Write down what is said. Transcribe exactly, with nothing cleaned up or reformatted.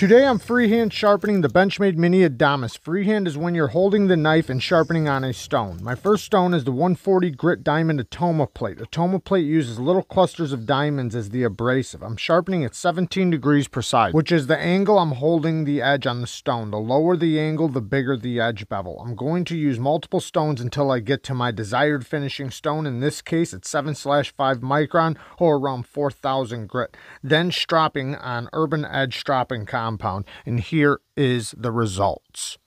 Today I'm freehand sharpening the Benchmade Mini Adamas. Freehand is when you're holding the knife and sharpening on a stone. My first stone is the one forty grit diamond Atoma plate. Atoma plate uses little clusters of diamonds as the abrasive. I'm sharpening at seventeen degrees precise, which is the angle I'm holding the edge on the stone. The lower the angle, the bigger the edge bevel. I'm going to use multiple stones until I get to my desired finishing stone. In this case, it's seven slash five micron or around four thousand grit. Then stropping on Urban Edge Stropping Compound. And here is the results.